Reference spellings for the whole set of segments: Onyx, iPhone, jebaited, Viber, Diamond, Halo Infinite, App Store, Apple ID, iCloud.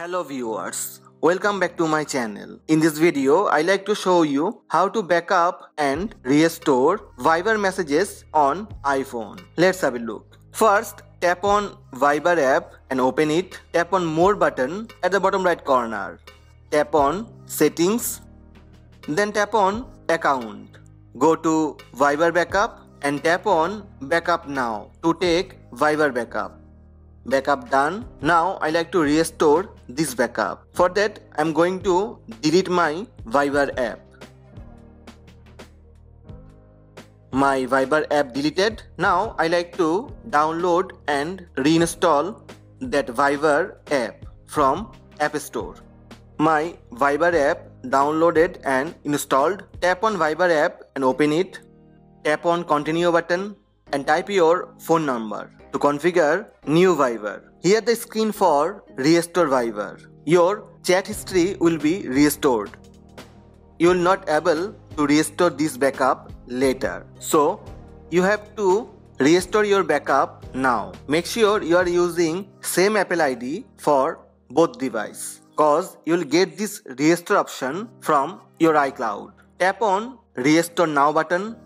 Hello viewers, welcome back to my channel. In this video, I like to show you how to backup and restore Viber messages on iPhone. Let's have a look. First, tap on Viber app and open it. Tap on More button at the bottom right corner. Tap on Settings, then tap on Account. Go to Viber Backup and tap on Backup Now to take Viber backup. Backup done. Now I like to restore this backup. For that, I'm going to delete my Viber app. My Viber app deleted. Now I like to download and reinstall that Viber app from App Store. My Viber app downloaded and installed. Tap on Viber app and open it. Tap on Continue button and type your phone number to configure new Viber. Here the screen for restore Viber. Your chat history will be restored. You will not able to restore this backup later. So you have to restore your backup now. Make sure you are using same Apple ID for both devices, cause you will get this restore option from your iCloud. Tap on Restore Now button.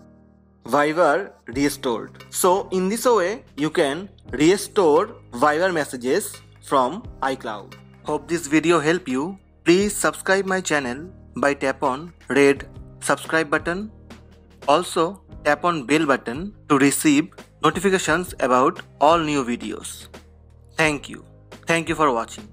Viber restored. So in this way you can restore Viber messages from iCloud. Hope this video helped you. Please subscribe my channel by tap on red subscribe button. Also tap on bell button to receive notifications about all new videos. Thank you. Thank you for watching.